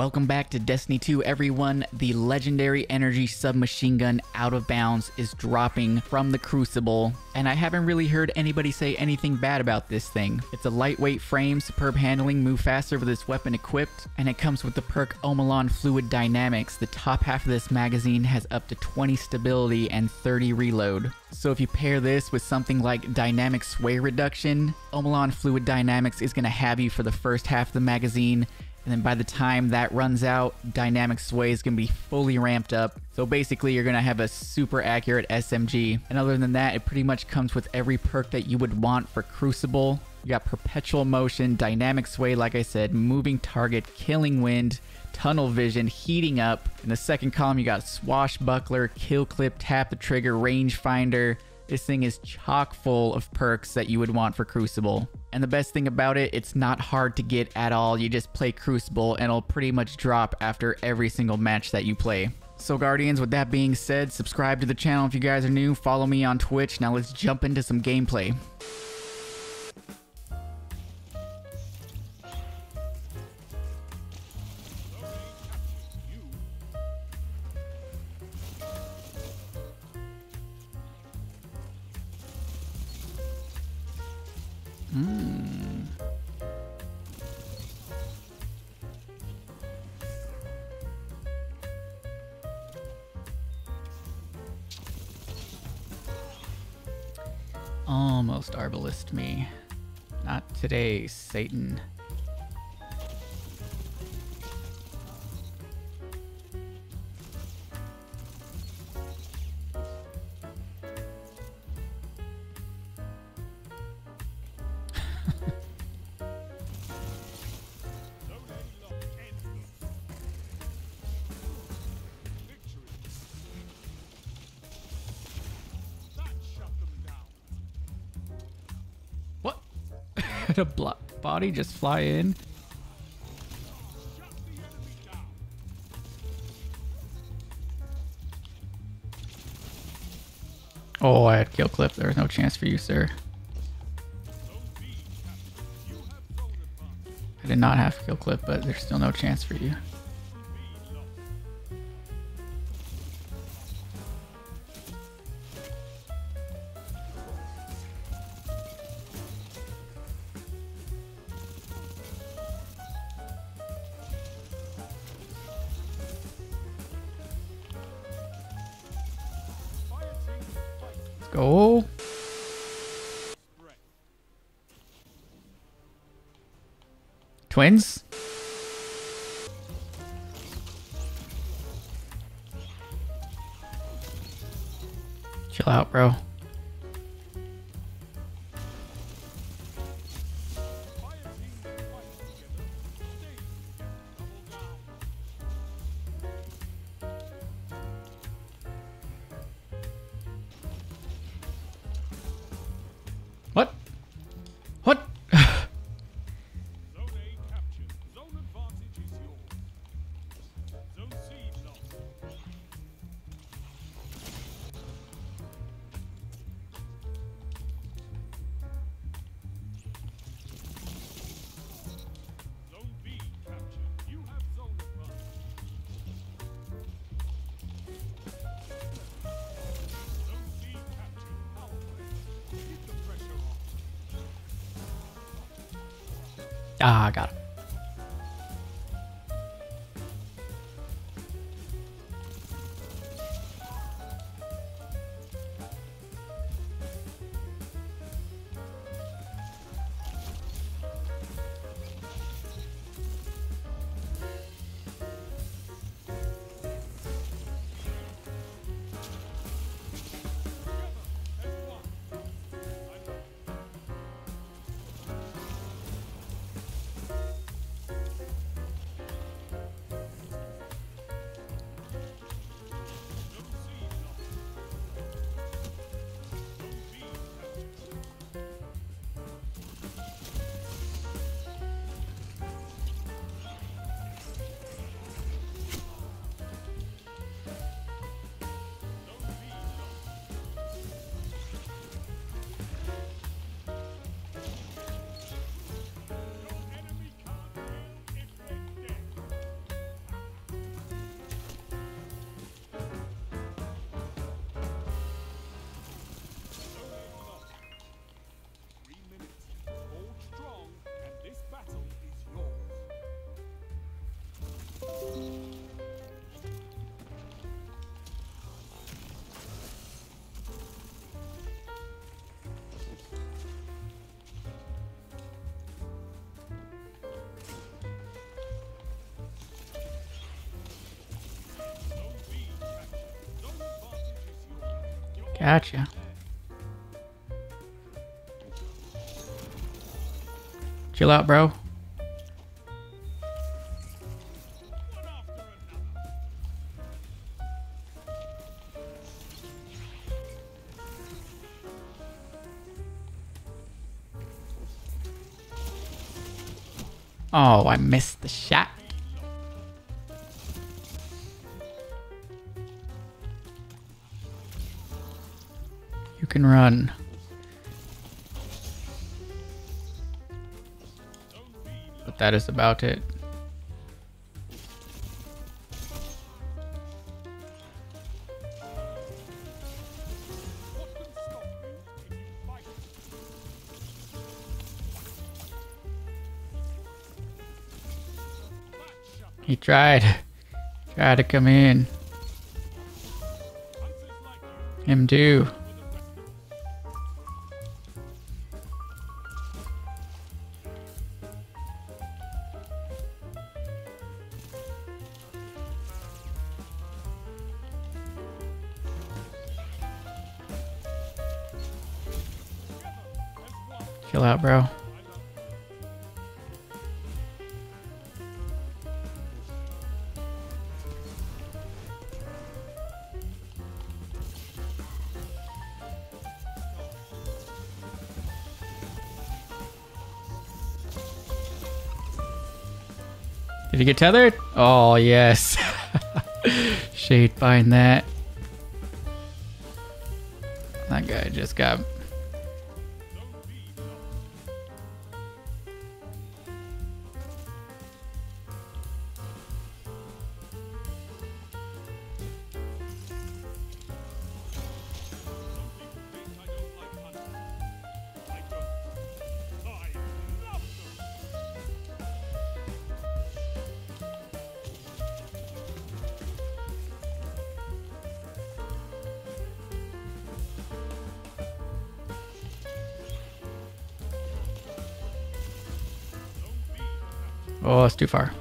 Welcome back to Destiny 2, everyone. The legendary energy submachine gun Out of Bounds is dropping from the Crucible, and I haven't really heard anybody say anything bad about this thing. It's a lightweight frame, superb handling, move faster with this weapon equipped, and it comes with the perk Omolon Fluid Dynamics. The top half of this magazine has up to 20 stability and 30 reload. So if you pair this with something like Dynamic Sway Reduction, Omolon Fluid Dynamics is going to have you for the first half of the magazine, and then by the time that runs out, Dynamic Sway is going to be fully ramped up. So basically, you're going to have a super accurate SMG. And other than that, it pretty much comes with every perk that you would want for Crucible. You got Perpetual Motion, Dynamic Sway, like I said, Moving Target, Killing Wind, Tunnel Vision, Heating Up. In the second column, you got Swashbuckler, Kill Clip, Tap the Trigger, Range Finder. This thing is chock full of perks that you would want for Crucible. And the best thing about it, it's not hard to get at all. You just play Crucible and it'll pretty much drop after every single match that you play. So Guardians, with that being said, subscribe to the channel if you guys are new, follow me on Twitch. Now let's jump into some gameplay. Almost arbalest me. Not today, Satan. A body just fly in. Oh, I had kill clip. There was no chance for you, sir. I did not have kill clip, but there's still no chance for you. Go. Twins? Chill out, bro. What? Ah, I got him. Gotcha. Chill out, bro. Oh, I missed the shot. You can run. But that is about it. He tried to come in. Him too. Chill out, bro. Did you get tethered? Oh, yes. Shade find that. That guy just got... Oh, it's too far.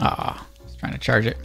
Ah, I was trying to charge it.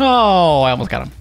Oh, I almost got him.